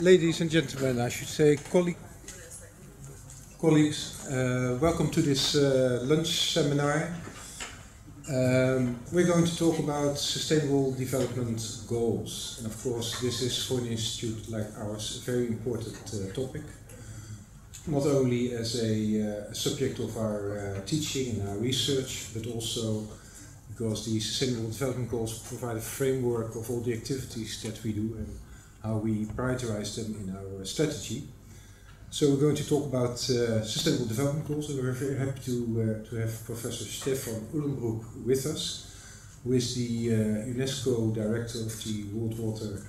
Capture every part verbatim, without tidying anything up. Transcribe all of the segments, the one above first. Ladies and gentlemen, I should say colleague, colleagues, uh, welcome to this uh, lunch seminar. Um, we're going to talk about Sustainable Development Goals, and of course this is for an institute like ours a very important uh, topic, not only as a uh, subject of our uh, teaching and our research, but also because the Sustainable Development Goals provide a framework of all the activities that we do and how we prioritize them in our strategy. So we're going to talk about uh, Sustainable Development Goals, and we're very happy to, uh, to have Professor Stefan Uhlenbrook with us, who is the uh, UNESCO Director of the World Water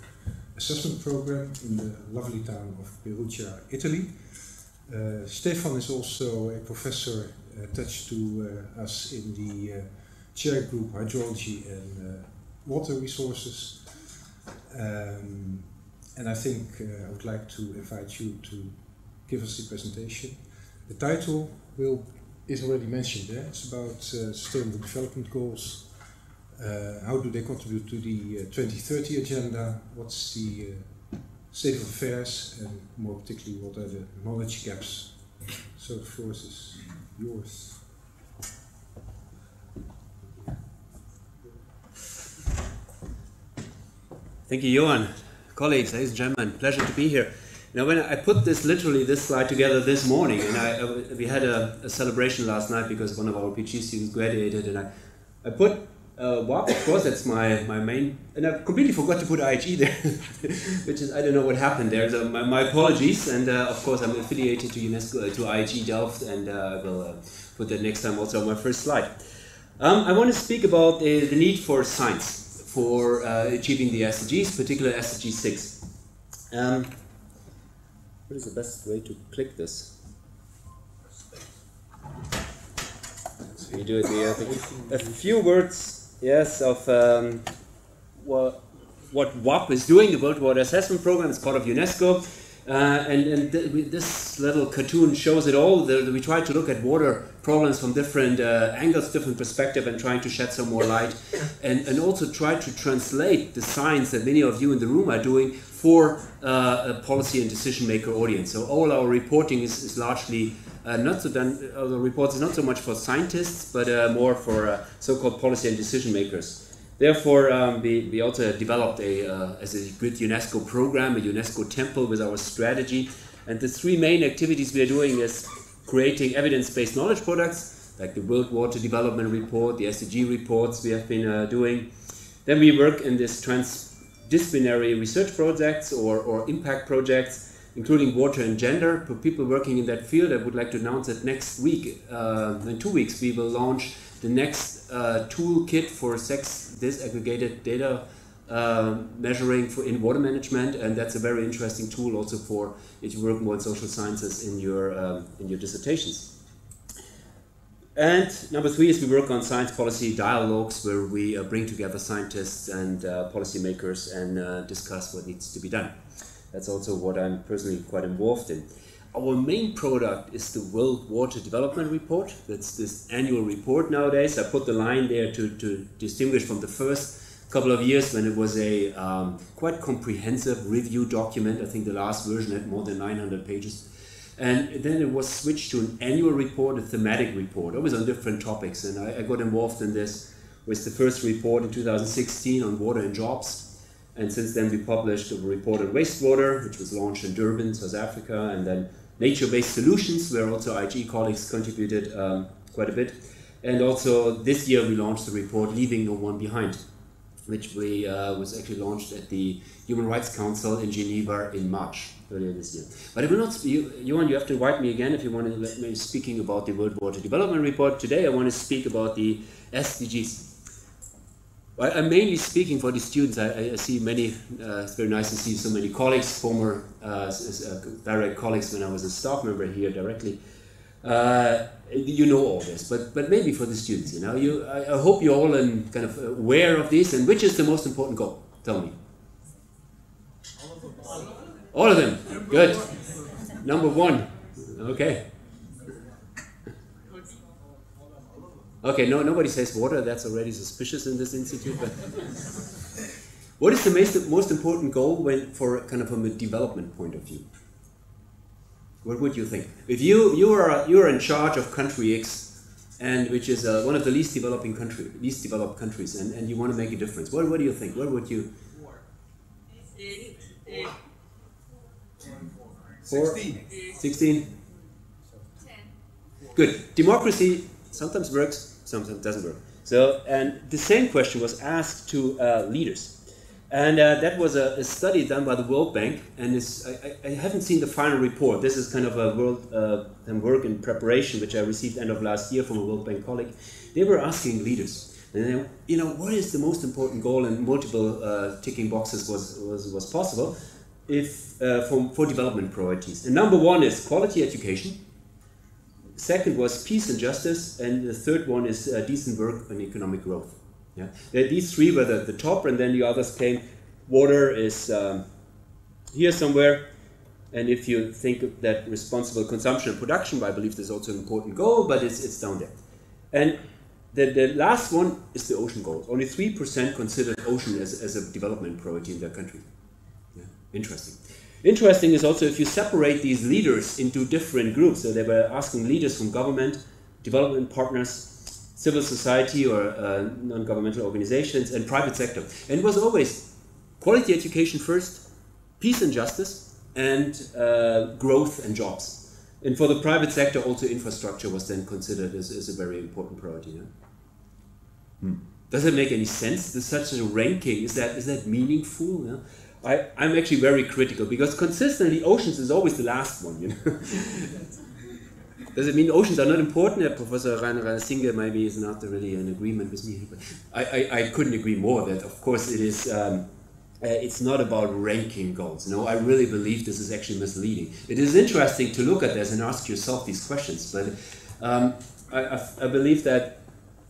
Assessment Program in the lovely town of Perugia, Italy. Uh, Stefan is also a professor attached to uh, us in the uh, chair group Hydrology and uh, Water Resources. Um, And I think uh, I would like to invite you to give us the presentation. The title will, is already mentioned there. It's about uh, Sustainable Development Goals. Uh, how do they contribute to the uh, twenty thirty agenda? What's the uh, state of affairs? And more particularly, what are the knowledge gaps? So the floor is yours. Thank you, Johan. Colleagues, ladies and gentlemen, pleasure to be here. Now, when I put this, literally this slide together this morning, and I, I, we had a, a celebration last night because one of our P G students graduated, and I, I put uh, W A P, of course, that's my, my main, and I completely forgot to put I H E there, which is, I don't know what happened there, so my, my apologies, and uh, of course I'm affiliated to UNESCO, uh, to I H E Delft, and uh, I will uh, put that next time also on my first slide. Um, I want to speak about uh, the need for science for uh, achieving the S D Gs, particularly S D G six. Um, what is the best way to click this? So you do it here, I think. A few words, yes, of um, what, what W A P is doing. The World Water Assessment Program is part of UNESCO, uh, and, and th we, this little cartoon shows it all. The, we try to look at water problems from different uh, angles, different perspective, and trying to shed some more light, and, and also try to translate the science that many of you in the room are doing for uh, a policy and decision maker audience. So all our reporting is, is largely uh, not so done, our reports is not so much for scientists, but uh, more for uh, so-called policy and decision makers. Therefore, um, we, we also developed a, uh, as a good UNESCO program, a UNESCO temple with our strategy, and the three main activities we are doing is creating evidence-based knowledge products, like the World Water Development Report, the S D G reports we have been uh, doing. Then we work in this transdisciplinary research projects or, or impact projects, including water and gender. For people working in that field, I would like to announce that next week, uh, in two weeks, we will launch the next uh, toolkit for sex disaggregated data Uh, measuring for in water management, and that's a very interesting tool also for if you work more in social sciences in your um, in your dissertations. And number three is we work on science policy dialogues, where we uh, bring together scientists and uh, policymakers and uh, discuss what needs to be done. That's also what I'm personally quite involved in. Our main product is the World Water Development Report. That's this annual report nowadays. I put the line there to, to distinguish from the first couple of years when it was a um, quite comprehensive review document. I think the last version had more than nine hundred pages. And then it was switched to an annual report, a thematic report, always on different topics. And I, I got involved in this with the first report in two thousand sixteen on water and jobs. And since then we published a report on wastewater, which was launched in Durban, South Africa, and then nature-based solutions, where also I H E colleagues contributed um, quite a bit. And also this year we launched the report Leaving No One Behind, which we, uh, was actually launched at the Human Rights Council in Geneva in March earlier this year. But I will not, you, Johan, you have to invite me again if you want to let me speaking about the World Water Development Report. Today I want to speak about the S D Gs. Well, I'm mainly speaking for the students. I, I see many, uh, it's very nice to see so many colleagues, former uh, direct colleagues when I was a staff member here directly. Uh, you know all this, but but maybe for the students, you know, you I, I hope you're all in kind of aware of this. And which is the most important goal? Tell me. All of them. All of them. Good. Number one. Okay. Okay. No, nobody says water. That's already suspicious in this institute. But What is the most, most important goal when, for kind of from a development point of view? What would you think? If you you are you are in charge of country X, and which is uh, one of the least developing country least developed countries, and, and you want to make a difference, what what do you think? What would you? Four. Eight. Eight. Four. Sixteen. Sixteen. Ten. Good. Democracy sometimes works, sometimes doesn't work. So, and the same question was asked to uh, leaders. And uh, that was a, a study done by the World Bank, and it's, I, I haven't seen the final report. This is kind of a world uh, work in preparation, which I received end of last year from a World Bank colleague. They were asking leaders, and they, you know, what is the most important goal? And multiple uh, ticking boxes was was, was possible, if uh, for, for development priorities. And number one is quality education. Second was peace and justice, and the third one is uh, decent work and economic growth. Yeah, these three were the, the top, and then the others came. Water is um, here somewhere, and if you think that responsible consumption and production, I believe there's also an important goal, but it's, it's down there. And the, the last one is the ocean goal. Only three percent considered ocean as, as a development priority in their country. Yeah. Interesting. Interesting is also if you separate these leaders into different groups, so they were asking leaders from government, development partners, civil society or uh, non-governmental organizations, and private sector. And it was always quality education first, peace and justice, and uh, growth and jobs. And for the private sector, also infrastructure was then considered as, as a very important priority. Yeah? Hmm. Does it make any sense? There's such a ranking. Is that, is that meaningful? Yeah? I, I'm actually very critical, because consistently oceans is always the last one. You know? Does it mean oceans are not important? Uh, Professor Rainer Singer maybe is not really in agreement with me. But I, I, I couldn't agree more that, of course, it is, um, uh, it's not about ranking goals. No, I really believe this is actually misleading. It is interesting to look at this and ask yourself these questions. But um, I, I, I believe that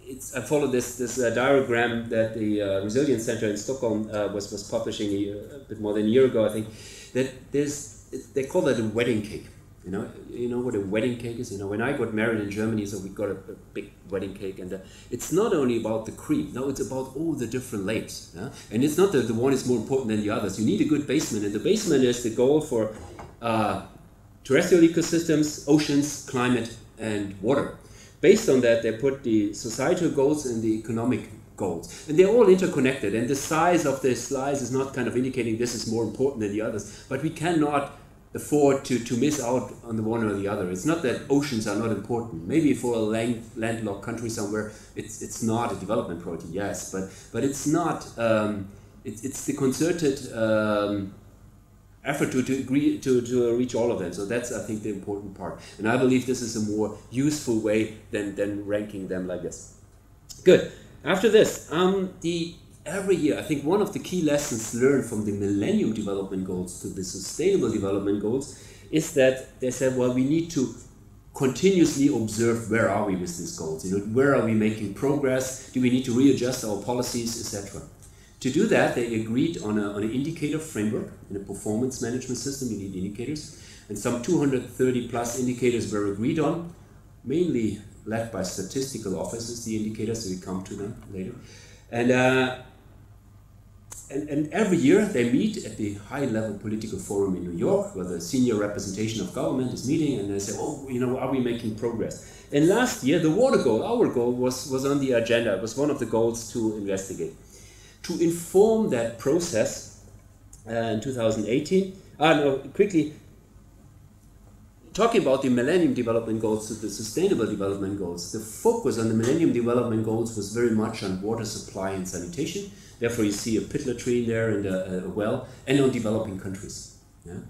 it's, I follow this, this uh, diagram that the uh, Resilience Center in Stockholm uh, was, was publishing a, a bit more than a year ago, I think, that there's, they call that a wedding cake. You know, you know what a wedding cake is? You know, when I got married in Germany, so we got a, a big wedding cake, and uh, it's not only about the cream. No, it's about all the different layers. Yeah? And it's not that the one is more important than the others. You need a good basement, and the basement is the goal for uh, terrestrial ecosystems, oceans, climate, and water. Based on that, they put the societal goals and the economic goals. And they're all interconnected, and the size of the slice is not kind of indicating this is more important than the others, but we cannot afford to, to miss out on the one or the other. It's not that oceans are not important. Maybe for a land, landlocked country somewhere, it's it's not a development priority, yes, but but it's not, um, it, it's the concerted um, effort to, to agree to, to reach all of them. So that's, I think, the important part. And I believe this is a more useful way than, than ranking them like this. Good. After this, um, the every year, I think one of the key lessons learned from the Millennium Development Goals to the Sustainable Development Goals is that they said, well, we need to continuously observe where are we with these goals, you know, where are we making progress, do we need to readjust our policies, et cetera. To do that, they agreed on, a, on an indicator framework and a performance management system. You need indicators, and some two hundred thirty plus indicators were agreed on, mainly led by statistical offices, the indicators, so we come to them later. And uh, And, and every year they meet at the high-level political forum in New York, where the senior representation of government is meeting, and they say, oh, you know, are we making progress? And last year, the water goal, our goal, was, was on the agenda. It was one of the goals to investigate. To inform that process uh, in two thousand eighteen, ah, no, quickly, talking about the Millennium Development Goals to the Sustainable Development Goals, the focus on the Millennium Development Goals was very much on water supply and sanitation. Therefore, you see a pitla tree there and a, a well, and on developing countries. Yeah?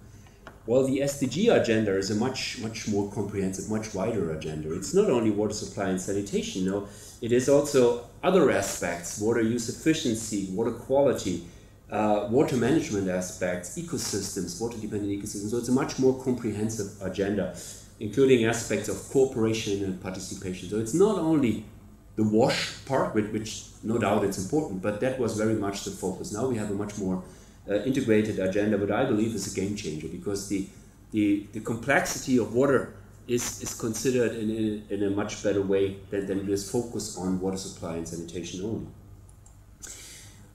Well, the S D G agenda is a much, much more comprehensive, much wider agenda. It's not only water supply and sanitation, no, it is also other aspects, water use efficiency, water quality, Uh, water management aspects, ecosystems, water-dependent ecosystems. So it's a much more comprehensive agenda, including aspects of cooperation and participation. So it's not only the WASH part, which, which no doubt it's important, but that was very much the focus. Now we have a much more uh, integrated agenda, but I believe is a game changer, because the, the, the complexity of water is, is considered in, in, in a much better way than, than this focus on water supply and sanitation only.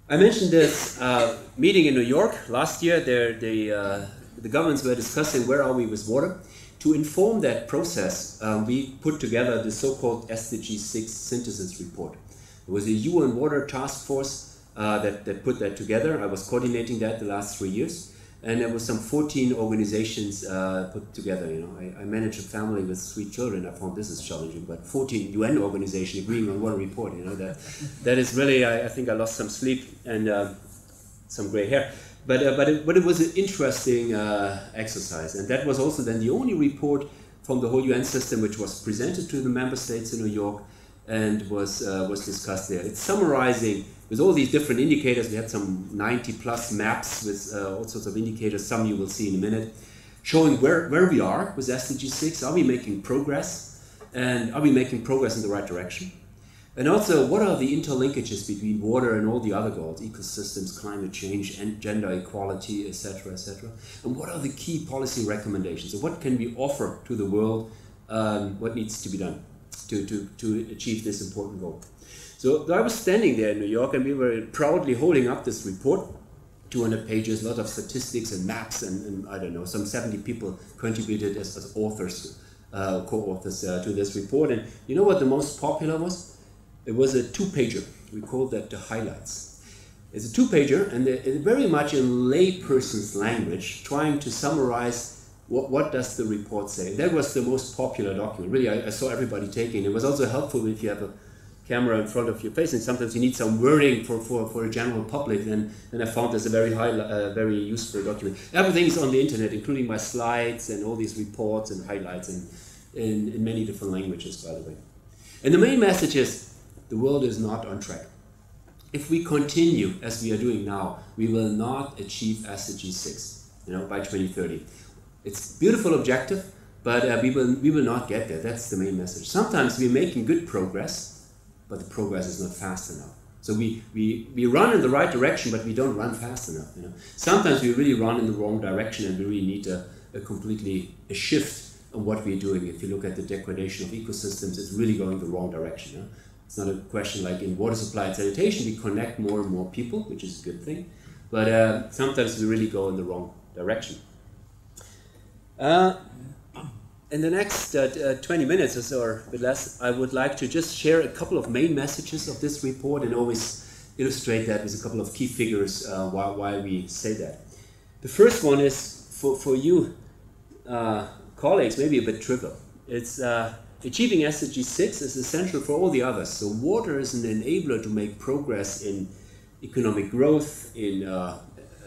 I mentioned this uh, meeting in New York last year. There, the, uh, the governments were discussing where are we with water. To inform that process, um, we put together the so-called S D G six synthesis report. It was a U N Water Task Force uh, that, that put that together. I was coordinating that the last three years. And there were some fourteen organizations uh, put together. You know, I, I manage a family with three children. I found this is challenging, but fourteen U N organizations agreeing on one report. You know, that that is really. I, I think I lost some sleep and uh, some gray hair. But uh, but it, but it was an interesting uh, exercise, and that was also then the only report from the whole U N system which was presented to the member states in New York and was uh, was discussed there. It's summarizing. With all these different indicators, we had some ninety plus maps with uh, all sorts of indicators, some you will see in a minute, showing where, where we are with S D G six, are we making progress, and are we making progress in the right direction? And also, what are the interlinkages between water and all the other goals, ecosystems, climate change, and gender equality, et cetera, et cetera? And what are the key policy recommendations? So what can we offer to the world, um, what needs to be done to, to, to achieve this important goal? So I was standing there in New York and we were proudly holding up this report, two hundred pages, a lot of statistics and maps and, and I don't know, some seventy people contributed as, as authors, uh, co-authors uh, to this report. And you know what the most popular was? It was a two-pager. We called that the highlights. It's a two-pager and it's very much in layperson's language, trying to summarize what, what does the report say. That was the most popular document. Really, I, I saw everybody taking it. It was also helpful if you have a camera in front of your face, and sometimes you need some wording for, for, for a general public, and, and I found this a very, high, uh, very useful document. Everything is on the internet, including my slides and all these reports and highlights in, in, in many different languages, by the way. And the main message is, the world is not on track. If we continue as we are doing now, we will not achieve S D G six, you know, by twenty thirty. It's a beautiful objective, but uh, we, will, we will not get there. That's the main message. Sometimes we're making good progress, but the progress is not fast enough. So we, we, we run in the right direction, but we don't run fast enough. You know? Sometimes we really run in the wrong direction and we really need a, a completely a shift on what we're doing. If you look at the degradation of ecosystems, it's really going the wrong direction. You know? It's not a question like in water supply and sanitation, we connect more and more people, which is a good thing. But uh, sometimes we really go in the wrong direction. Uh, In the next uh, uh, twenty minutes or so, or a bit less, I would like to just share a couple of main messages of this report and always illustrate that with a couple of key figures uh, why, why we say that. The first one is, for, for you uh, colleagues, maybe a bit trivial. It's uh, achieving S D G six is essential for all the others. So water is an enabler to make progress in economic growth, in uh,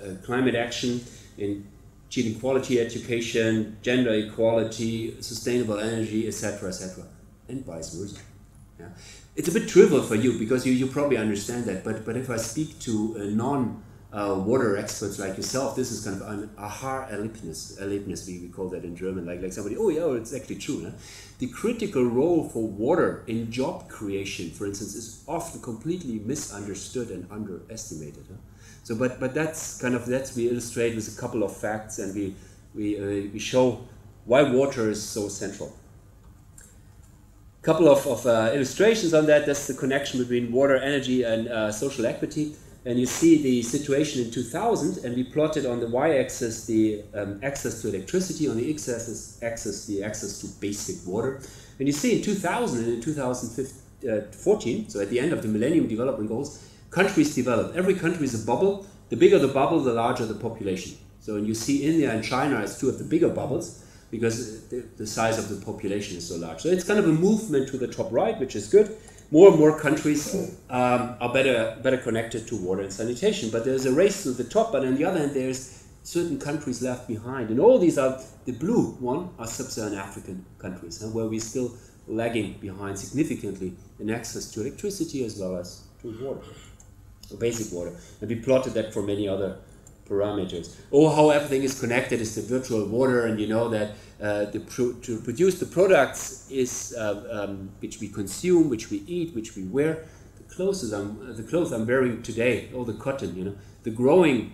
uh, climate action, in achieving quality education, gender equality, sustainable energy, et cetera, et cetera, and vice versa. Yeah. It's a bit trivial for you because you, you probably understand that, but, but if I speak to uh, non-water uh, experts like yourself, this is kind of an aha erlebnis, erlebnis we, we call that in German, like, like somebody, oh yeah, well, it's actually true. Huh? The critical role for water in job creation, for instance, is often completely misunderstood and underestimated. Huh? So, but, but that's kind of, that's we illustrate with a couple of facts and we, we, uh, we show why water is so central. A couple of, of uh, illustrations on that. That's the connection between water, energy and uh, social equity. And you see the situation in two thousand and we plotted on the y-axis the um, access to electricity, on the x-axis the access to basic water. And you see in two thousand and in two thousand fourteen, so at the end of the Millennium Development Goals, countries develop. Every country is a bubble. The bigger the bubble, the larger the population. So you see India and China as two of the bigger bubbles because the, the size of the population is so large. So it's kind of a movement to the top right, which is good. More and more countries um, are better, better connected to water and sanitation. But there's a race to the top, but on the other hand, there's certain countries left behind. And all these are, the blue one are Sub-Saharan African countries, huh, where we're still lagging behind significantly in access to electricity as well as to water. Basic water, and we plotted that for many other parameters. Oh, how everything is connected is the virtual water, and you know that uh, the pro to produce the products is uh, um, which we consume, which we eat, which we wear. The clothes I'm the clothes I'm wearing today, all the cotton, you know, the growing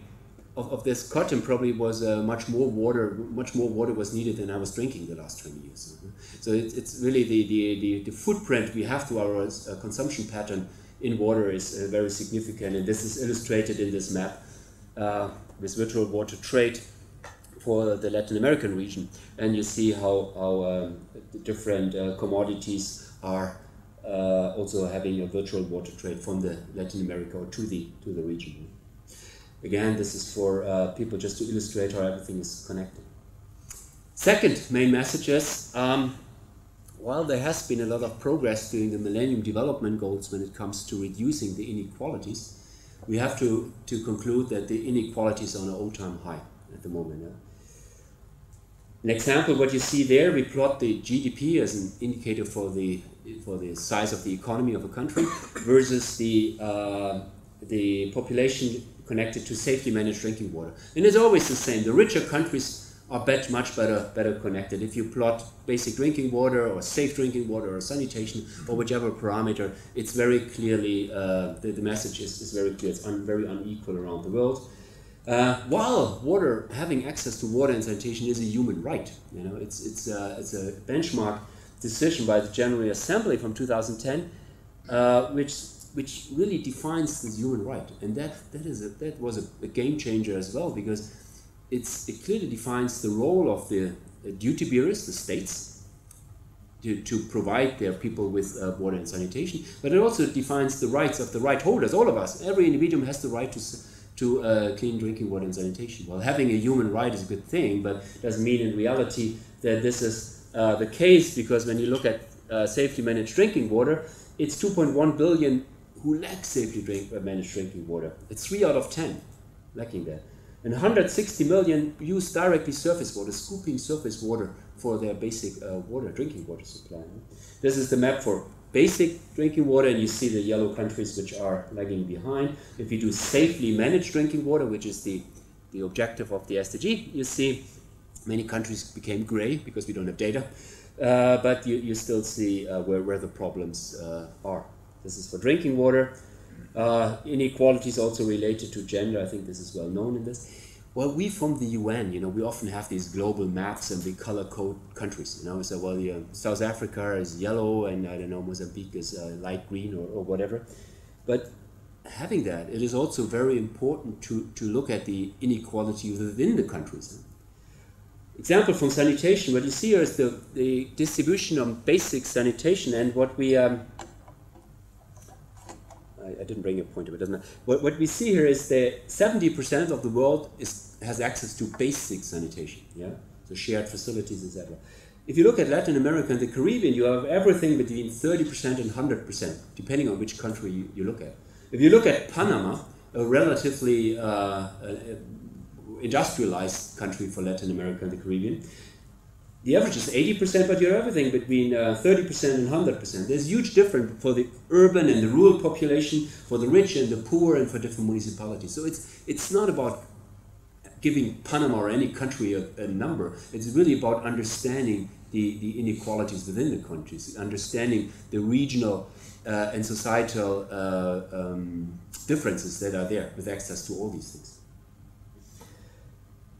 of, of this cotton probably was uh, much more water, much more water was needed than I was drinking the last twenty years. So it's, it's really the, the the the footprint we have to our uh, consumption pattern in water is uh, very significant, and this is illustrated in this map uh, with virtual water trade for the Latin American region. And you see how, how uh, the different uh, commodities are uh, also having a virtual water trade from the Latin America to the, to the region. Again, this is for uh, people just to illustrate how everything is connected. Second main message is, um, while there has been a lot of progress during the Millennium Development Goals when it comes to reducing the inequalities, we have to, to conclude that the inequalities are on an all-time high at the moment. Yeah? An example, what you see there, we plot the G D P as an indicator for the, for the size of the economy of a country versus the, uh, the population connected to safely managed drinking water. And it's always the same. The richer countries are bet much better, better connected. If you plot basic drinking water or safe drinking water or sanitation or whichever parameter, it's very clearly, uh, the, the message is, is very clear. It's un, very unequal around the world. Uh, while water, having access to water and sanitation is a human right, you know, it's, it's, uh, it's a benchmark decision by the General Assembly from two thousand ten, uh, which, which really defines this human right. And that, that, is a, that was a, a game changer as well, because it's, it clearly defines the role of the duty bearers, the states, to, to provide their people with uh, water and sanitation, but it also defines the rights of the right holders, all of us. Every individual has the right to to uh, clean drinking water and sanitation. Well, having a human right is a good thing, but doesn't mean in reality that this is uh, the case, because when you look at uh, safely managed drinking water, it's two point one billion who lack safely drink, uh, managed drinking water. It's three out of ten lacking that. And one hundred sixty million use directly surface water, scooping surface water for their basic uh, water, drinking water supply. This is the map for basic drinking water, and you see the yellow countries which are lagging behind. If you do safely managed drinking water, which is the, the objective of the S D G, you see many countries became gray because we don't have data, uh, but you, you still see uh, where, where the problems uh, are. This is for drinking water. Uh, inequality is also related to gender. I think this is well known in this. Well, we from the U N, you know, we often have these global maps and we color code countries, you know, so, well, you know, South Africa is yellow and, I don't know, Mozambique is uh, light green or, or whatever. But having that, it is also very important to, to look at the inequality within the countries. Example from sanitation, what you see here is the, the distribution of basic sanitation, and what we... Um, I didn't bring a pointer, but doesn't matter. What, what we see here is that seventy percent of the world is, has access to basic sanitation, yeah, so shared facilities, et cetera. If you look at Latin America and the Caribbean, you have everything between thirty percent and one hundred percent, depending on which country you, you look at. If you look at Panama, a relatively uh, uh, industrialized country for Latin America and the Caribbean, the average is eighty percent, but you have everything between uh, thirty percent and one hundred percent. There's huge difference for the urban and the rural population, for the rich and the poor, and for different municipalities. So it's, it's not about giving Panama or any country a, a number. It's really about understanding the, the inequalities within the countries, understanding the regional uh, and societal uh, um, differences that are there with access to all these things.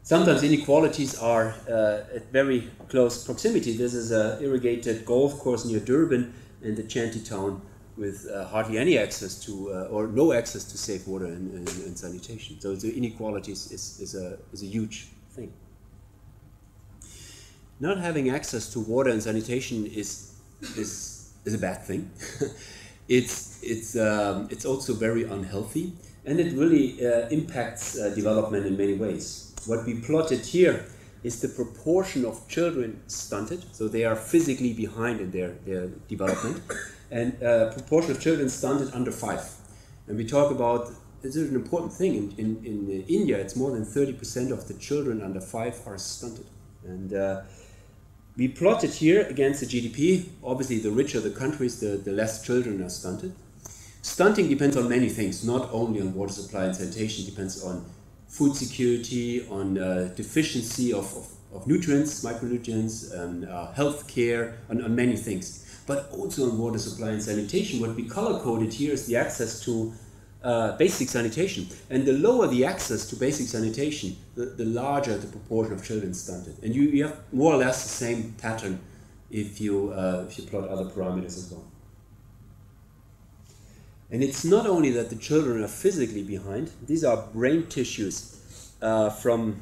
Sometimes inequalities are uh, at very close proximity. This is an irrigated golf course near Durban and the shanty town with uh, hardly any access to uh, or no access to safe water and, and, and sanitation. So the inequalities is, is, a, is a huge thing. Not having access to water and sanitation is, is, is a bad thing. it's, it's, um, it's also very unhealthy, and it really uh, impacts uh, development in many ways. What we plotted here is the proportion of children stunted, so they are physically behind in their, their development, and uh, proportion of children stunted under five. And we talk about, this is an important thing, in, in, in India it's more than thirty percent of the children under five are stunted. And uh, we plotted here against the G D P. Obviously the richer the countries, the, the less children are stunted. Stunting depends on many things, not only on water supply and sanitation, it depends on food security, on uh, deficiency of, of, of nutrients, micronutrients, and uh, health care, and on many things. But also on water supply and sanitation, what we color-coded here is the access to uh, basic sanitation. And the lower the access to basic sanitation, the, the larger the proportion of children stunted. And you, you have more or less the same pattern if you, uh, if you plot other parameters as well. And it's not only that the children are physically behind, these are brain tissues uh, from,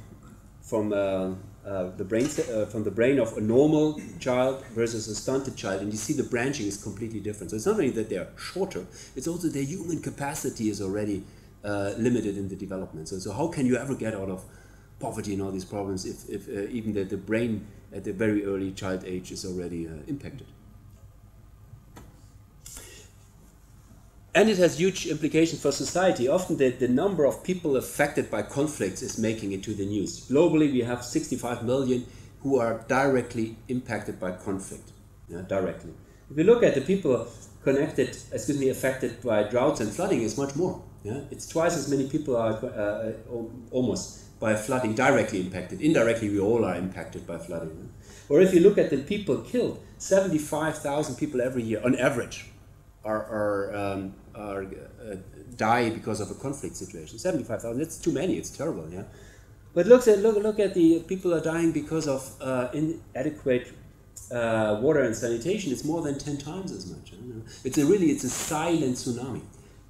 from, uh, uh, the brain, uh, from the brain of a normal child versus a stunted child. And you see the branching is completely different. So it's not only that they're shorter, it's also their human capacity is already uh, limited in the development. So, so how can you ever get out of poverty and all these problems if, if uh, even the, the brain at the very early child age is already uh, impacted? And it has huge implications for society. Often the, the number of people affected by conflicts is making it to the news. Globally, we have sixty-five million who are directly impacted by conflict, yeah, directly. If you look at the people connected, excuse me, affected by droughts and flooding, it's much more. Yeah? It's twice as many people are uh, almost by flooding directly impacted. Indirectly, we all are impacted by flooding. Yeah? Or if you look at the people killed, seventy-five thousand people every year on average are, are um, Are, uh, die because of a conflict situation. seventy-five thousand, that's too many, it's terrible, yeah? But look at, look, look at the people are dying because of uh, inadequate uh, water and sanitation. It's more than ten times as much. You know? It's a really, it's a silent tsunami.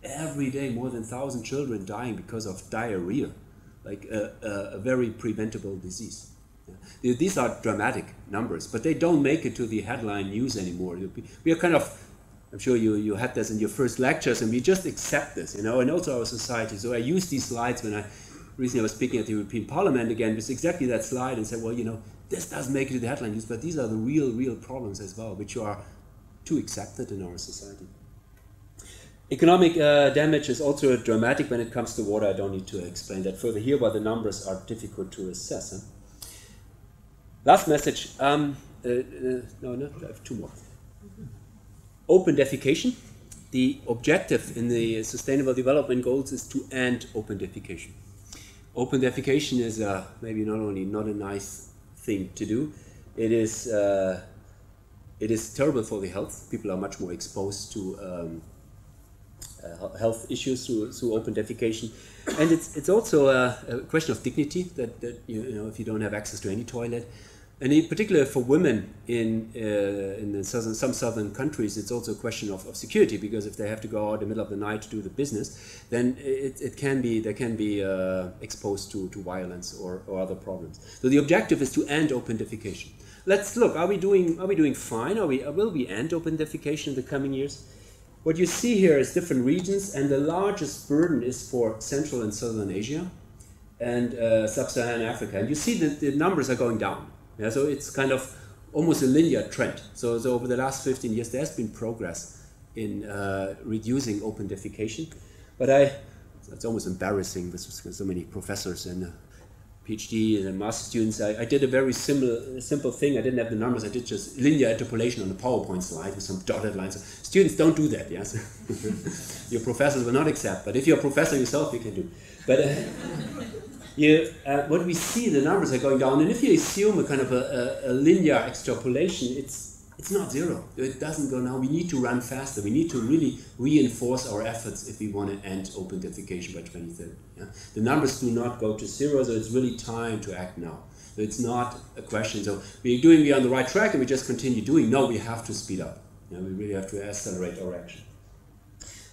Every day more than one thousand children dying because of diarrhea, like a, a, a very preventable disease. Yeah? These are dramatic numbers, but they don't make it to the headline news anymore. We are kind of, I'm sure you, you had this in your first lectures, and we just accept this, you know, and also our society. So I used these slides when I recently I was speaking at the European Parliament again, with exactly that slide, and said, well, you know, this does make it to the headline news, but these are the real, real problems as well, which are too accepted in our society. Economic uh, damage is also dramatic when it comes to water. I don't need to explain that further here, but the numbers are difficult to assess. Huh? Last message. Um, uh, uh, no, no, I have two more. Open defecation. The objective in the Sustainable Development Goals is to end open defecation. Open defecation is uh, maybe not only not a nice thing to do, it is, uh, it is terrible for the health. People are much more exposed to um, uh, health issues through, through open defecation. And it's, it's also a, a question of dignity that, that you know, if you don't have access to any toilet. And in particular for women in, uh, in the southern, some southern countries, it's also a question of, of security, because if they have to go out in the middle of the night to do the business, then it, it can be, they can be uh, exposed to, to violence or, or other problems. So the objective is to end open defecation. Let's look, are we doing, are we doing fine? Are we, will we end open defecation in the coming years? What you see here is different regions, and the largest burden is for Central and Southern Asia and uh, Sub-Saharan Africa. And you see that the numbers are going down. Yeah, so it's kind of almost a linear trend. So, so over the last fifteen years, there has been progress in uh, reducing open defecation. But I, it's almost embarrassing with so many professors and uh, PhD and master students. I, I did a very similar, simple thing. I didn't have the numbers. I did just linear interpolation on a PowerPoint slide with some dotted lines. So students, don't do that, yes? Your professors will not accept. But if you're a professor yourself, you can do. But. Uh, You, uh, what we see, the numbers are going down, and if you assume a kind of a, a, a linear extrapolation, it's, it's not zero. It doesn't go now. We need to run faster. We need to really reinforce our efforts if we want to end open defecation by twenty thirty. Yeah? The numbers do not go to zero, so it's really time to act now. So it's not a question, so we're doing, we're on the right track and we just continue doing. No, we have to speed up. Yeah? We really have to accelerate our action.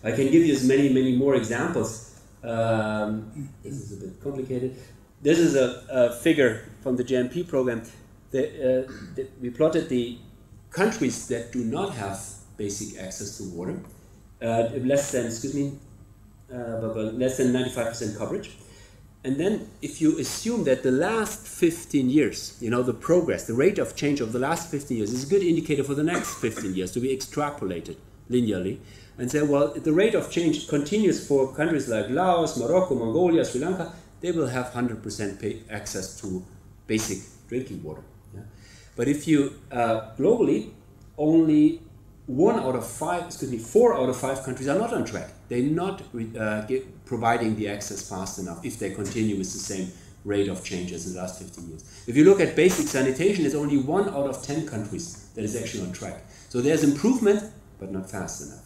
I can give you as many, many more examples. Um, this is a bit complicated. This is a, a figure from the G M P program. The, uh, the, we plotted the countries that do not have basic access to water, uh, less than, excuse me, uh, less than ninety-five percent coverage. And then if you assume that the last fifteen years, you know, the progress, the rate of change of the last fifteen years is a good indicator for the next fifteen years to be extrapolated linearly. And say, well, if the rate of change continues for countries like Laos, Morocco, Mongolia, Sri Lanka, they will have one hundred percent access to basic drinking water. Yeah? But if you, uh, globally, only one out of five, excuse me, four out of five countries are not on track. They're not uh, get, providing the access fast enough if they continue with the same rate of change as in the last fifteen years. If you look at basic sanitation, it's only one out of ten countries that is actually on track. So there's improvement, but not fast enough.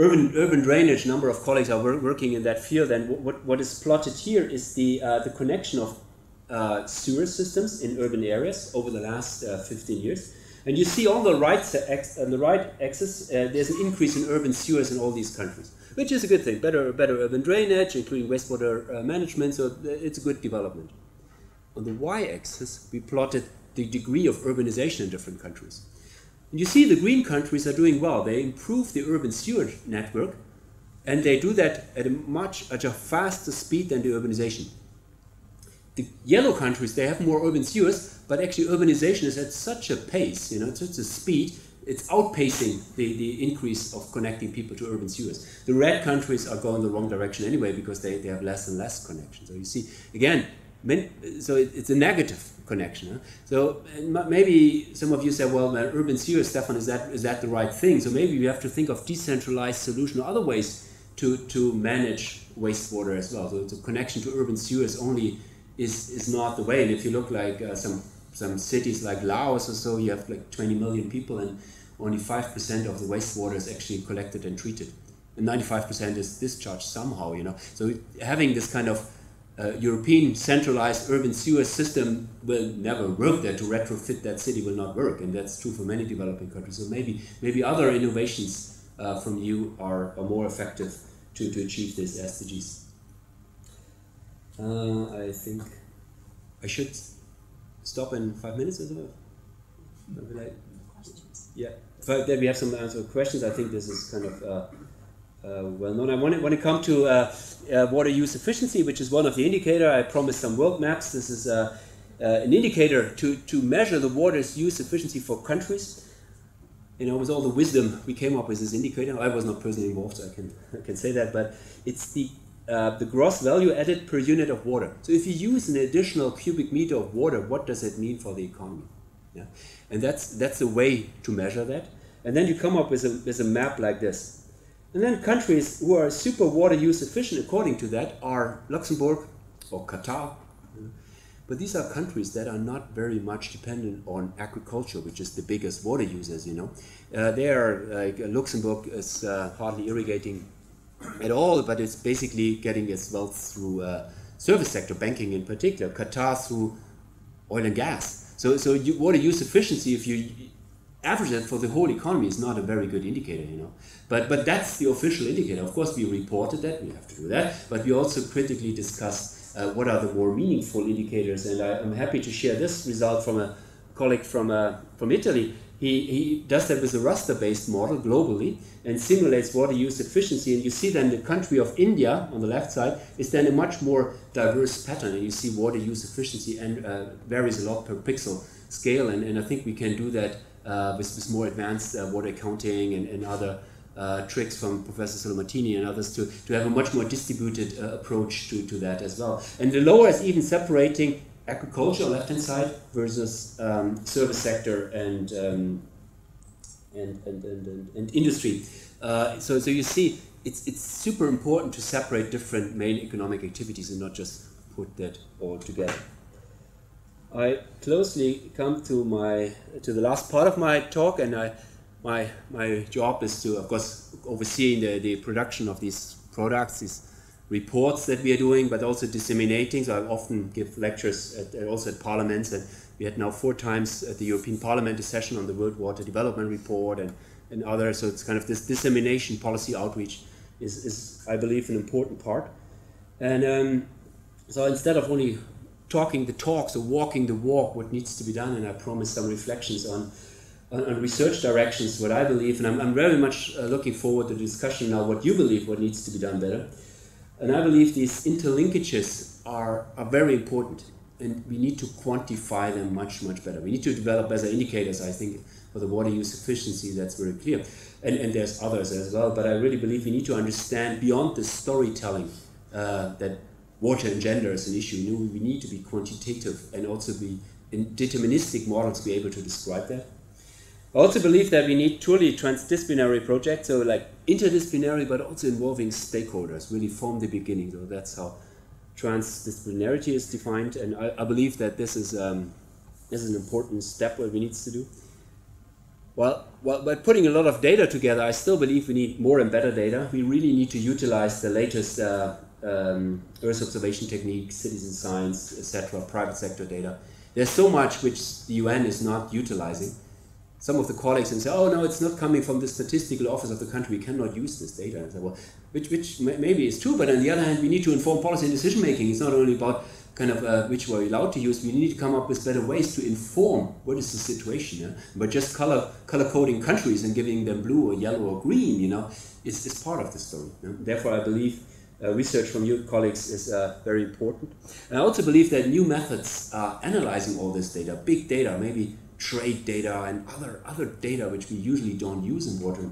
Urban, urban drainage, a number of colleagues are wor working in that field, and what, what is plotted here is the, uh, the connection of uh, sewer systems in urban areas over the last uh, fifteen years. And you see on the right, on the right axis, uh, there's an increase in urban sewers in all these countries, which is a good thing. Better, better urban drainage, including wastewater uh, management, so it's a good development. On the y-axis, we plotted the degree of urbanization in different countries. And you see the green countries are doing well. They improve the urban sewer network, and they do that at a much at a faster speed than the urbanization. The yellow countries, they have more urban sewers, but actually urbanization is at such a pace, you know, it's such a speed, it's outpacing the, the increase of connecting people to urban sewers. The red countries are going the wrong direction anyway, because they, they have less and less connections. So you see, again, so it's a negative connection. Huh? So maybe some of you say, well, man, urban sewers, Stefan, is that, is that the right thing? So maybe we have to think of decentralized solution or other ways to, to manage wastewater as well. So the connection to urban sewers only is, is not the way. And if you look like uh, some, some cities like Laos or so, you have like twenty million people and only five percent of the wastewater is actually collected and treated. And ninety-five percent is discharged somehow, you know. So having this kind of uh, European centralized urban sewer system will never work there. To retrofit that city will not work. And that's true for many developing countries. So maybe, maybe other innovations uh, from you are, are more effective to, to achieve these S D Gs. Uh, I think I should stop in five minutes or so. Like, yeah, but then we have some answer questions. I think this is kind of uh, uh, well known. I want to, want to come to uh, uh, water use efficiency, which is one of the indicators. I promised some world maps. This is uh, uh, an indicator to, to measure the water's use efficiency for countries. You know, with all the wisdom we came up with this indicator. I was not personally involved, so I can, I can say that, but it's the Uh, the gross value added per unit of water. So if you use an additional cubic meter of water, what does it mean for the economy? Yeah? And that's, that's the way to measure that. And then you come up with a, with a map like this. And then countries who are super water use efficient according to that are Luxembourg or Qatar. Yeah? But these are countries that are not very much dependent on agriculture, which is the biggest water users, you know. Uh, they are, like, Luxembourg is uh, hardly irrigating at all, but it's basically getting its wealth through uh, service sector banking in particular. Qatar through oil and gas. So, so you, water use efficiency, if you average that for the whole economy, is not a very good indicator, you know. But but that's the official indicator. Of course, we reported that, we have to do that. But we also critically discussed uh, what are the more meaningful indicators. And I, I'm happy to share this result from a colleague from uh, from Italy. He, he does that with a raster-based model globally and simulates water use efficiency. And you see then the country of India on the left side is then a much more diverse pattern. And you see water use efficiency and uh, varies a lot per pixel scale. And, and I think we can do that uh, with, with more advanced uh, water accounting and, and other uh, tricks from Professor Solomartini and others to, to have a much more distributed uh, approach to, to that as well. And the lower is even separating agriculture, left-hand side, versus um, service sector and, um, and, and, and, and industry. Uh, so, so you see, it's, it's super important to separate different main economic activities and not just put that all together. I closely come to, my, to the last part of my talk, and I, my, my job is to, of course, overseeing the, the production of these products, these reports that we are doing, but also disseminating. So I often give lectures at, also at parliaments, and we had now four times at the European Parliament a session on the World Water Development Report and, and others. So it's kind of this dissemination, policy outreach is, is I believe, an important part. And um, so instead of only talking the talks or walking the walk, what needs to be done, and I promised some reflections on on research directions, what I believe, and I'm, I'm very much uh, looking forward to the discussion now, what you believe, what needs to be done better. And I believe these interlinkages are, are very important, and we need to quantify them much, much better. We need to develop better indicators, I think, for the water use efficiency. That's very clear. And, and there's others as well, but I really believe we need to understand beyond the storytelling uh, that water and gender is an issue. We need to be quantitative and also be in deterministic models, be able to describe that. I also believe that we need truly transdisciplinary projects, so like interdisciplinary, but also involving stakeholders, really from the beginning. So that's how transdisciplinarity is defined, and I, I believe that this is um, this is an important step what we need to do. Well, well, by putting a lot of data together, I still believe we need more and better data. We really need to utilize the latest uh, um, Earth observation techniques, citizen science, et cetera, private sector data. There's so much which the U N is not utilizing. some of the colleagues and say, oh no, it's not coming from the statistical office of the country, we cannot use this data. And say, well, which, which maybe is true, but on the other hand, we need to inform policy and decision making. It's not only about kind of uh, which we're allowed to use, we need to come up with better ways to inform what is the situation. Yeah? But just color, color coding countries and giving them blue or yellow or green, you know, is, is part of the story. Yeah? Therefore, I believe uh, research from your colleagues is uh, very important. And I also believe that new methods are analyzing all this data, big data, maybe trade data and other, other data which we usually don't use in water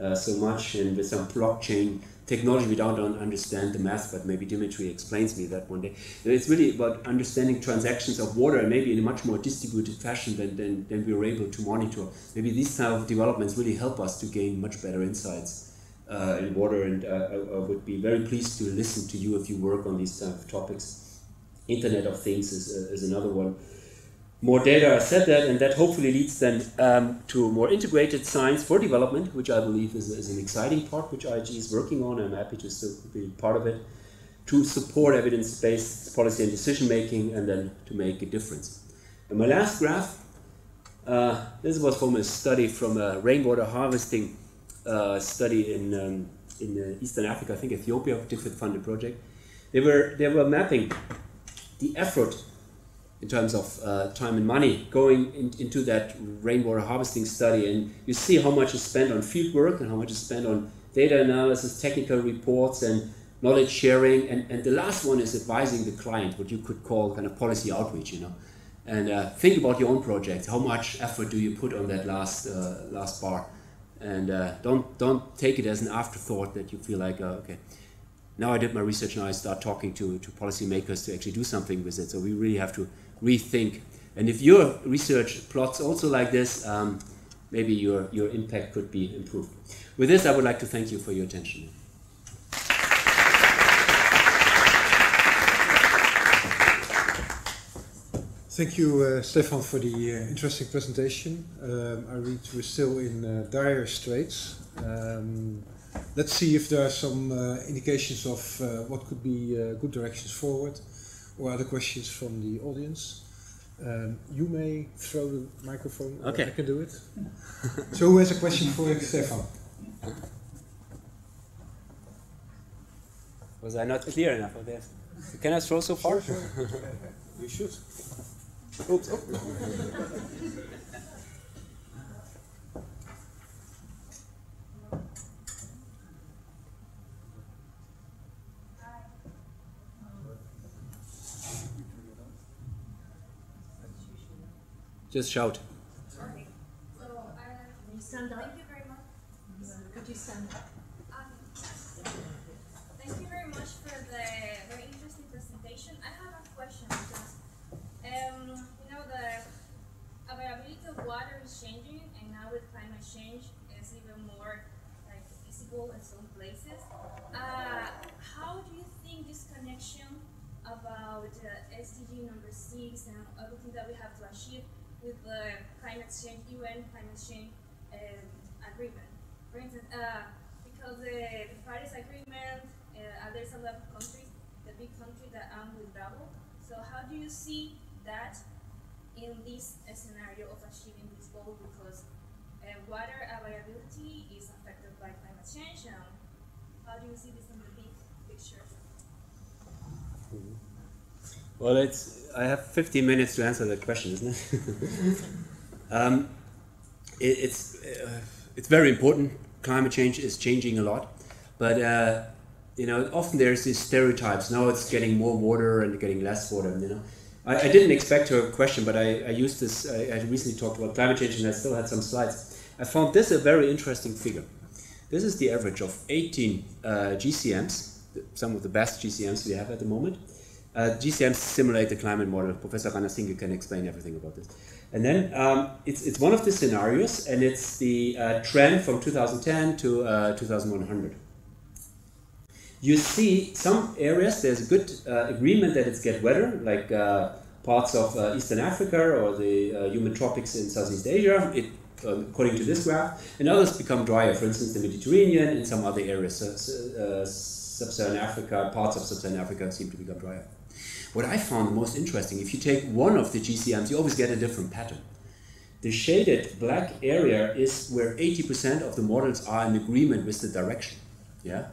uh, so much, and with some blockchain technology, we don't understand the math, but maybe Dimitri explains me that one day. It's really about understanding transactions of water, and maybe in a much more distributed fashion than, than, than we were able to monitor. Maybe these type of developments really help us to gain much better insights uh, in water, and uh, I, I would be very pleased to listen to you if you work on these type of topics. Internet of Things is, uh, is another one. More data, I said that, and that hopefully leads then um, to more integrated science for development, which I believe is, is an exciting part, which I H E is working on, and I'm happy to still be part of it, to support evidence-based policy and decision-making, and then to make a difference. And my last graph, uh, this was from a study from a rainwater harvesting uh, study in, um, in Eastern Africa, I think Ethiopia, DFID-funded project. They were, they were mapping the effort in terms of uh, time and money going in, into that rainwater harvesting study, and you see how much is spent on field work and how much is spent on data analysis, technical reports and knowledge sharing, and, and the last one is advising the client, what you could call kind of policy outreach, you know. And uh, think about your own project, how much effort do you put on that last, uh, last bar, and uh, don't, don't take it as an afterthought that you feel like, uh, okay, now I did my research, now I start talking to, to policymakers to actually do something with it. So we really have to rethink. And if your research plots also like this, um, maybe your, your impact could be improved. With this, I would like to thank you for your attention. Thank you, uh, Stefan, for the uh, interesting presentation. Um, I read we're still in uh, dire straits. Um, Let's see if there are some uh, indications of uh, what could be uh, good directions forward, or other questions from the audience. Um, you may throw the microphone. Okay, I can do it. So who has a question for Stefan? Was I not clear enough on that? Can I throw so far? Sure, sure. You should. Oops. Oh. Just shout. Okay. So, uh, can you stand up? Thank you very much. Mm-hmm. Could you stand up? Um, thank you very much for the very interesting presentation. I have a question because, um, you know, the availability of water is changing, and now with climate change, it's even more like visible in some places. Uh, how do you think this connection about uh, S D G number six and everything that we have to achieve with the climate change, U N climate change um, agreement, for instance, uh, because the, the Paris Agreement, uh, there's a lot of countries, the big country that are withdrawal. So how do you see that in this uh, scenario of achieving this goal? Because uh, water availability is affected by climate change. And how do you see this in the big picture? Mm-hmm. Well, it's, I have fifteen minutes to answer that question, isn't it? um, it it's, uh, it's very important. Climate change is changing a lot. But, uh, you know, often there's these stereotypes. Now it's getting more water and getting less water, you know. I, I didn't expect your question, but I, I used this. I, I recently talked about climate change, and I still had some slides. I found this a very interesting figure. This is the average of eighteen uh, G C Ms, some of the best G C Ms we have at the moment. Uh, G C Ms simulate the climate model. Professor Rainer Singer can explain everything about this. And then um, it's, it's one of the scenarios, and it's the uh, trend from two thousand ten to uh, two thousand one hundred. You see some areas, there's a good uh, agreement that it's get wetter, like uh, parts of uh, Eastern Africa or the uh, humid tropics in Southeast Asia, it, uh, according to this graph, and others become drier, for instance, the Mediterranean and some other areas. Uh, uh, Sub-Saharan Africa, parts of Sub-Saharan Africa seem to become drier. What I found the most interesting, if you take one of the G C Ms, you always get a different pattern. The shaded black area is where eighty percent of the models are in agreement with the direction. Yeah,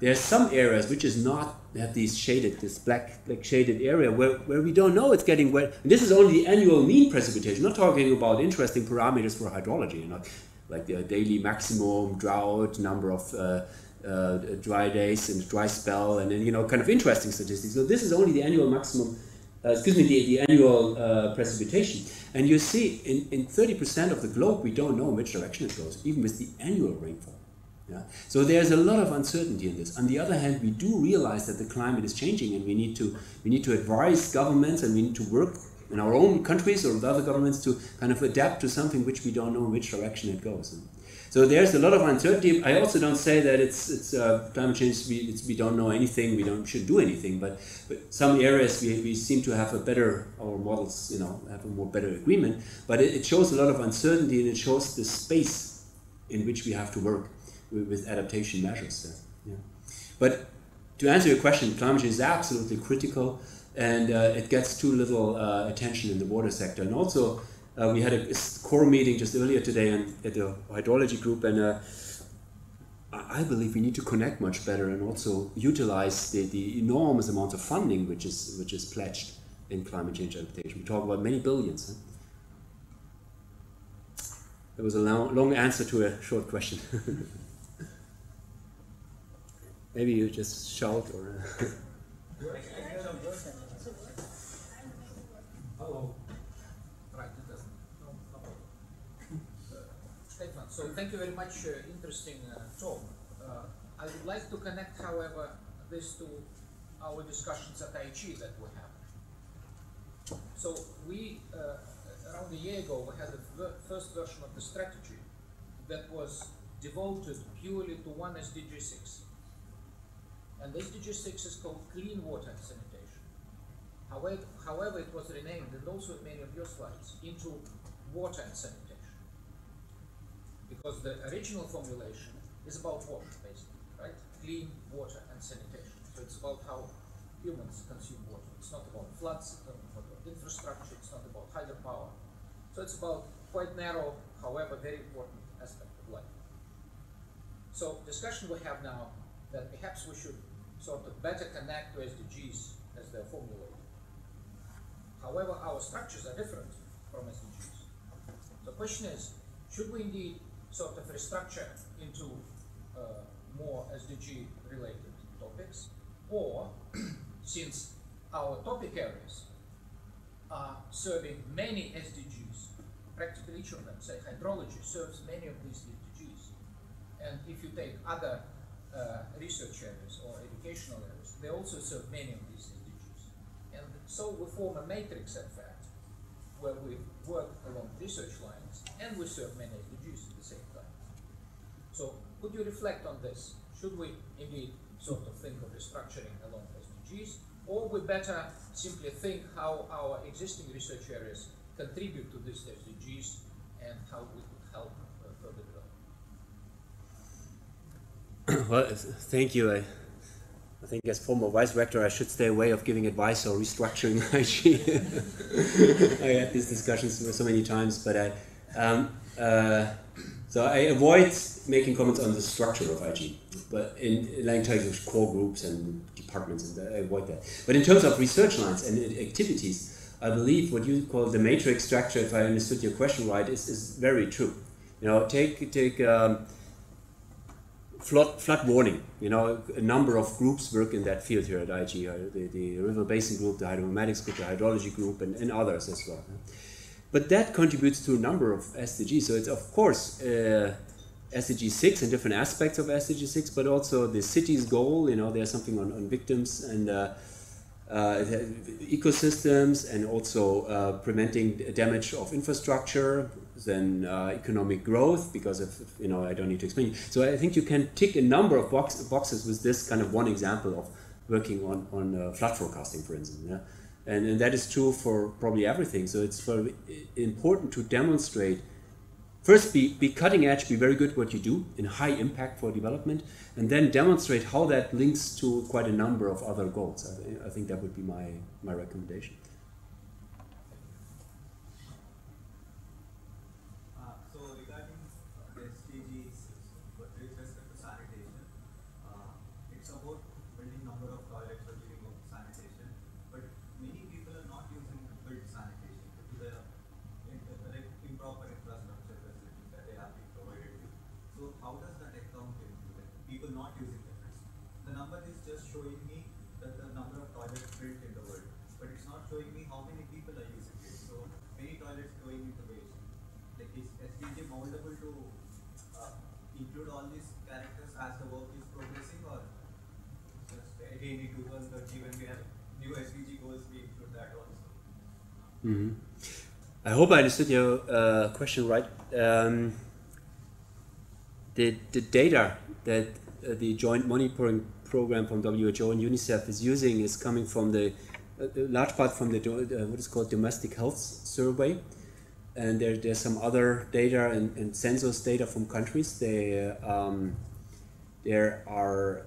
there are some areas which is not have these shaded, this black, black shaded area where, where we don't know it's getting wet. And this is only the annual mean precipitation. Not talking about interesting parameters for hydrology, you know, like the daily maximum drought, number of uh, uh, dry days and dry spell, and then, you know, kind of interesting statistics. So this is only the annual maximum. Uh, excuse me, the, the annual uh, precipitation. And you see, in, in thirty percent of the globe, we don't know in which direction it goes, even with the annual rainfall. Yeah? So there's a lot of uncertainty in this. On the other hand, we do realize that the climate is changing, and we need to, we need to advise governments, and we need to work in our own countries or with other governments to kind of adapt to something which we don't know in which direction it goes. And so there's a lot of uncertainty. I also don't say that it's, it's uh, climate change, we, it's, we don't know anything, we don't should do anything, but, but some areas we, we seem to have a better, our models, you know, have a more better agreement, but it, it shows a lot of uncertainty, and it shows the space in which we have to work with, with adaptation measures. Yeah. But to answer your question, climate change is absolutely critical, and uh, it gets too little uh, attention in the water sector. And also, Uh, we had a core meeting just earlier today and at the hydrology group, and uh, I believe we need to connect much better and also utilize the, the enormous amount of funding which is which is pledged in climate change adaptation. We talk about many billions. Huh? That was a long, long answer to a short question. Maybe you just shout or... Hello. So thank you very much, uh, interesting uh, talk. Uh, I would like to connect, however, this to our discussions at I H E that we have. So we, uh, around a year ago, we had the ver first version of the strategy that was devoted purely to one S D G six. And S D G six is called Clean Water and Sanitation. However, however, it was renamed, and also in many of your slides, into Water and Sanitation. Because the original formulation is about water, basically, right? Clean water and sanitation. So it's about how humans consume water. It's not about floods, it's not about infrastructure, it's not about hydropower. So it's about quite narrow, however, very important aspect of life. So discussion we have now that perhaps we should sort of better connect to S D Gs as they're formulated. However, our structures are different from S D Gs. The question is, should we indeed sort of restructure into uh, more S D G related topics, or since our topic areas are serving many S D Gs, practically each of them, say hydrology serves many of these S D Gs, and if you take other uh, research areas or educational areas, they also serve many of these S D Gs. And so we form a matrix, in fact, where we work along research lines and we serve many S D Gs at the same time. So could you reflect on this? Should we indeed sort of think of restructuring along S D Gs, or we better simply think how our existing research areas contribute to these S D Gs and how we could help uh, further development? Well, thank you. I I think as former vice rector, I should stay away of giving advice or restructuring I G. I had these discussions so many times, but I, um, uh, so I avoid making comments on the structure of I G, but in, in terms of core groups and departments, and I avoid that. But in terms of research lines and activities, I believe what you call the matrix structure, if I understood your question right, is, is very true. You know, take, take, um, Flood, flood warning. You know, a number of groups work in that field here at I H E, the, the River Basin Group, the Hydromatics Group, the Hydrology Group, and, and others as well. But that contributes to a number of S D Gs. So it's, of course, uh, S D G six and different aspects of S D G six, but also the city's goal. You know, there's something on, on victims and uh, uh, ecosystems, and also uh, preventing damage of infrastructure. Then uh, economic growth, because of, you know, I don't need to explain. So I think you can tick a number of box, boxes with this kind of one example of working on, on uh, flood forecasting, for instance. Yeah? And, and that is true for probably everything. So it's very important to demonstrate, first be, be cutting edge, be very good at what you do in high impact for development, and then demonstrate how that links to quite a number of other goals. I, th I think that would be my, my recommendation. but it's not showing me how many people are using it. So many toilets going into waste. Like, is S D G moldable to uh, include all these characters as the work is progressing, or just again in two thousand thirty when we have new S D G goals, we include that also? Mm-hmm. I hope I understood your uh, question right. Um, the, the data that uh, the joint monitoring program from W H O and UNICEF is using is coming from the uh, large part from the uh, what is called domestic health survey, and there, there's some other data and, and census data from countries. They, um, there are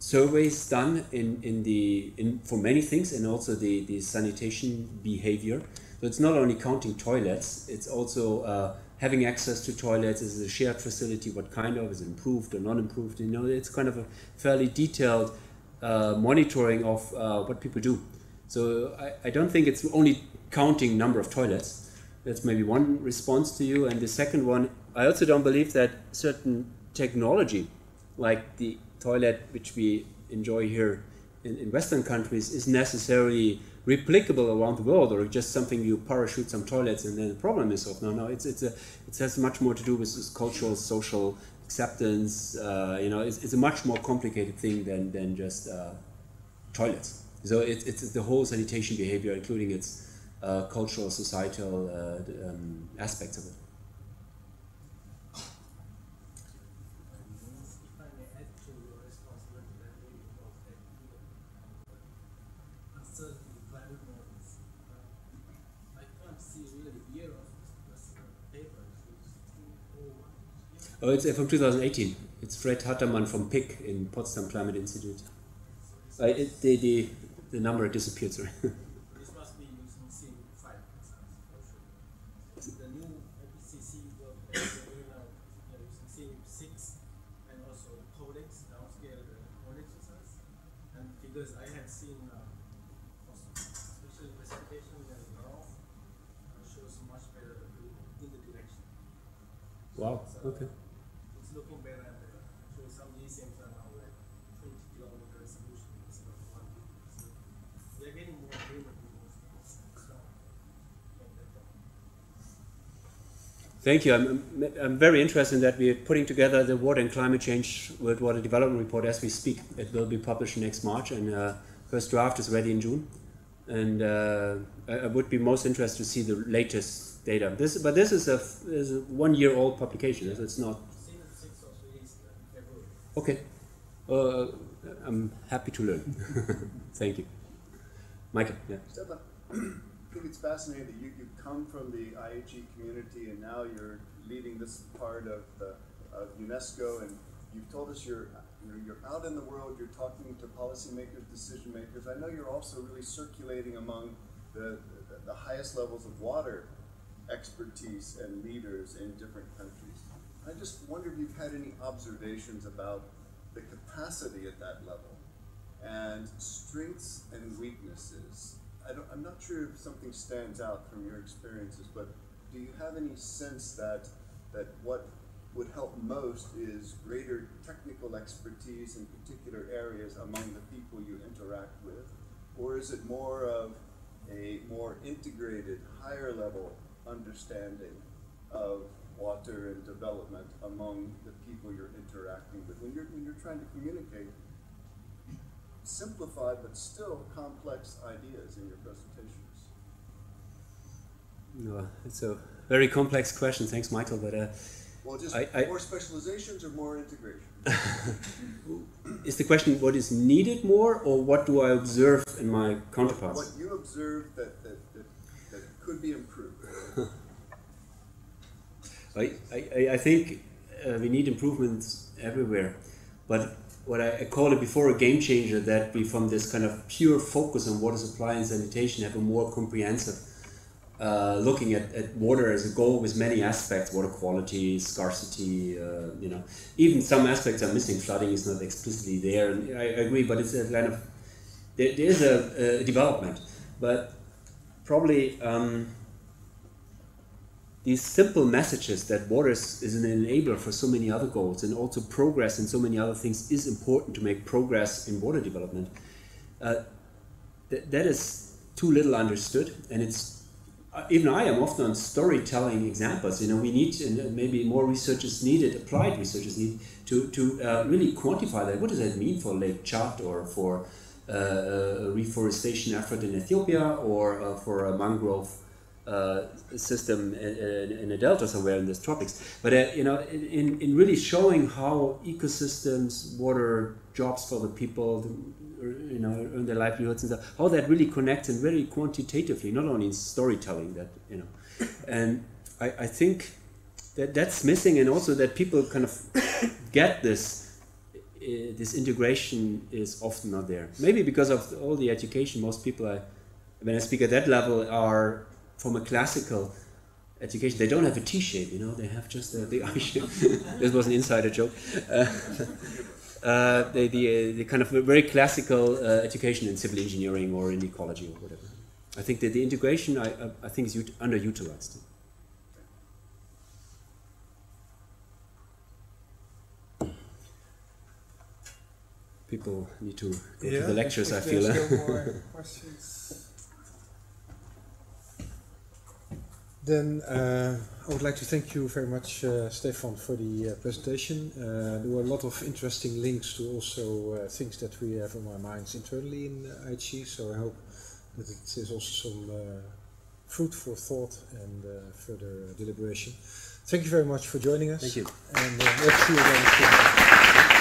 surveys done in, in the in, for many things, and also the, the sanitation behavior. So it's not only counting toilets, it's also uh, having access to toilets. Is it a shared facility? What kind of? Is it improved or not improved? You know, it's kind of a fairly detailed uh, monitoring of uh, what people do. So I, I don't think it's only counting number of toilets. That's maybe one response to you. And the second one, I also don't believe that certain technology, like the toilet which we enjoy here in, in Western countries, is necessarily replicable around the world, or just something you parachute some toilets and then the problem is solved. No, no, it's it's a it has much more to do with this cultural, social acceptance. Uh, you know, it's, it's a much more complicated thing than than just uh, toilets. So it's it's the whole sanitation behavior, including its uh, cultural, societal uh, um, aspects of it. Oh, it's from two thousand eighteen. It's Fred Hattermann from P I C in Potsdam Climate Institute. Uh, it, the, the, the number disappeared, sorry. This must be using C O five. The new I P C C work that we're now using C O six and also codex, downscale the codex results. And because I have seen special presentation that shows much better in the direction. Wow, okay. Thank you. I'm, I'm very interested in that. We're putting together the Water and Climate Change World Water Development Report as we speak. It will be published next March, and uh, first draft is ready in June. And uh, I, I would be most interested to see the latest data. This, but this is a, is a one-year-old publication. Yeah. So it's not. Okay. Uh, I'm happy to learn. Thank you, Michael. Yeah. Stefan, I think it's fascinating that you, you come from the I H E community and now you're leading this part of, the, of UNESCO, and you've told us you're, you're, you're out in the world, you're talking to policymakers, decision makers. I know you're also really circulating among the, the, the highest levels of water expertise and leaders in different countries. I just wonder if you've had any observations about the capacity at that level and strengths and weaknesses. I don't, I'm not sure if something stands out from your experiences, but do you have any sense that that what would help most is greater technical expertise in particular areas among the people you interact with? Or is it more of a more integrated, higher level understanding of water and development among the people you're interacting with? When you're, when you're trying to communicate simplified but still complex ideas in your presentations? No, it's a very complex question. Thanks, Michael. But uh, well, just I, more I, specializations or more integration? Is the question what is needed more, or what do I observe in my counterparts? What you observe that that, that, that could be improved. I, I I think uh, we need improvements everywhere, but what I call it before a game changer, that we from this kind of pure focus on water supply and sanitation have a more comprehensive uh, looking at, at water as a goal with many aspects, water quality, scarcity, uh, you know, even some aspects are missing, flooding is not explicitly there, and I, I agree, but it's a kind of, there, there is a, a development, but probably um, these simple messages that water is, is an enabler for so many other goals, and also progress in so many other things is important to make progress in water development. Uh, th that is too little understood, and it's even I am often on storytelling examples. You know, we need, and maybe more research is needed, applied research is needed to, to uh, really quantify that. What does that mean for Lake Chad, or for uh, a reforestation effort in Ethiopia, or uh, for a mangrove uh, system in, in a delta somewhere in these tropics? But, uh, you know, in, in really showing how ecosystems, water, jobs for the people, the, you know, earn their livelihoods and stuff, how that really connects, and very quantitatively, not only in storytelling, that, you know. And I, I think that that's missing, and also that people kind of get this, uh, this integration is often not there. Maybe because of the, all the education, most people, I, when I speak at that level, are from a classical education. They don't have a T-shape, you know, they have just uh, the I-shape. This was an insider joke. Uh, Uh, the, the, the kind of very classical uh, education in civil engineering or in ecology or whatever. I think that the integration, I, I, I think, is underutilized. People need to go yeah, to the lectures, I feel. No more questions. Then uh, I would like to thank you very much, uh, Stefan, for the uh, presentation. Uh, there were a lot of interesting links to also uh, things that we have on our minds internally in I H E, so I hope that it is also some uh, food for thought and uh, further deliberation. Thank you very much for joining us. Thank you. And uh, let's see you again.